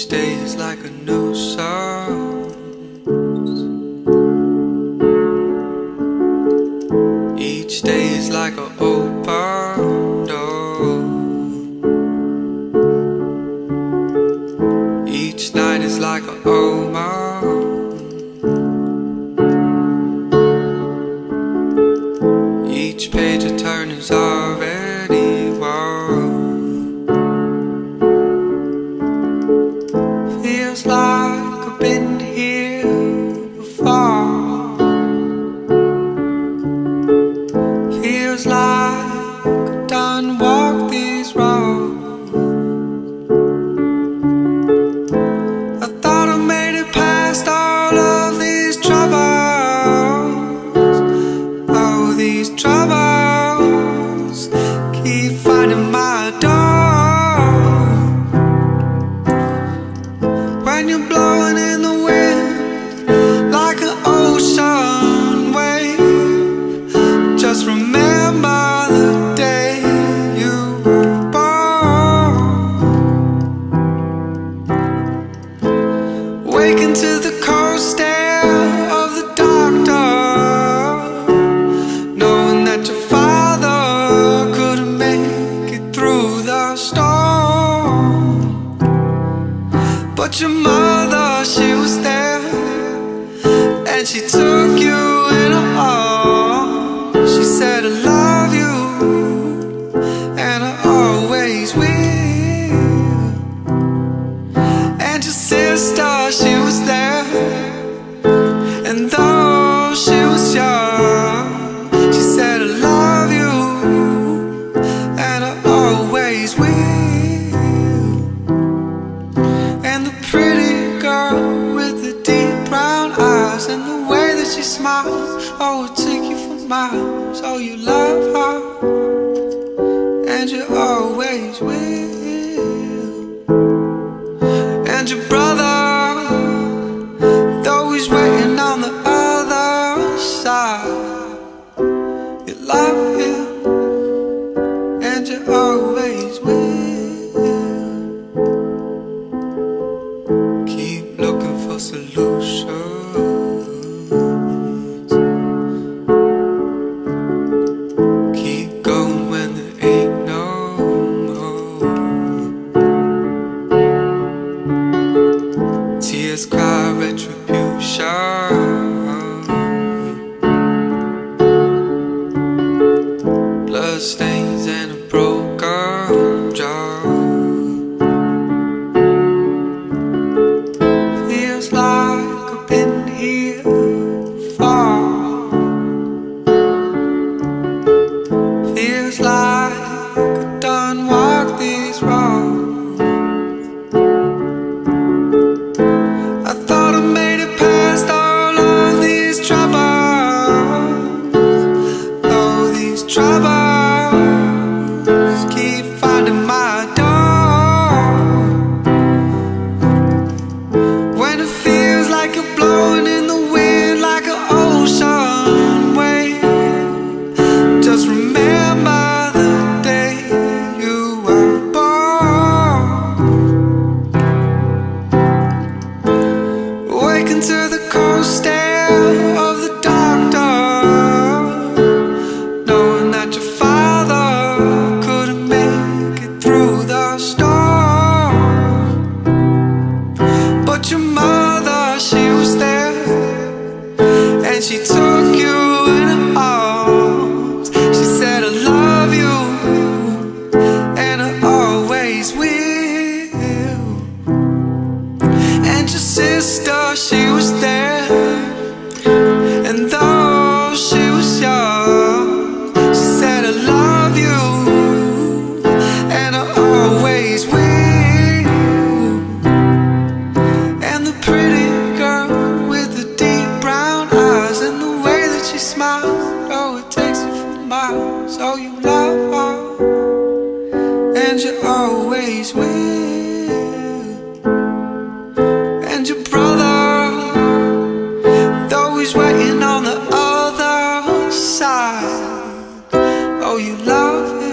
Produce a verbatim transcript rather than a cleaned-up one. Each day is like a new song. Each day is like an old barn door. Each night is like an old mom. Each page a turn is already warm. Feels like I done walked these roads. I thought I made it past all of these troubles. Oh, these troubles keep finding my door. When you're blowing in the wind like an ocean wave, just remember the day you were born. Waking to the cold stare of the doctor, knowing that your father couldn't make it through the storm. But your mother, she was there, and she took you in her arms. She said, "I love you." She was there, and though she was young, she said, "I love you, and I always will." And the pretty girl with the deep brown eyes and the way that she smiles, oh, it took you for miles. Oh, you love her, and you always will. And your brother, waiting on the other side, you love him, and you always will. Keep looking for solutions. Keep going when there ain't no more. Tears cry retribution. Blood stains and a broken jaw. Feels like I've been here before. Feels like I done walked these roads. Troubles keep finding my door. When it feels like you're blowing in the wind like an ocean wave, just remember the day you were born. Waking to the cold stare of the doctor, and she took you in her arms. She said, "I love you, and I always will." And your sister, she was there, and though she was young, she said, "I love you, and I always will." And the pretty girl with the deep brown eyes and the way that she smiles, oh, it takes you for miles. Oh, you love her, and you always will. And your brother, though he's waiting on the other side, oh, you love him.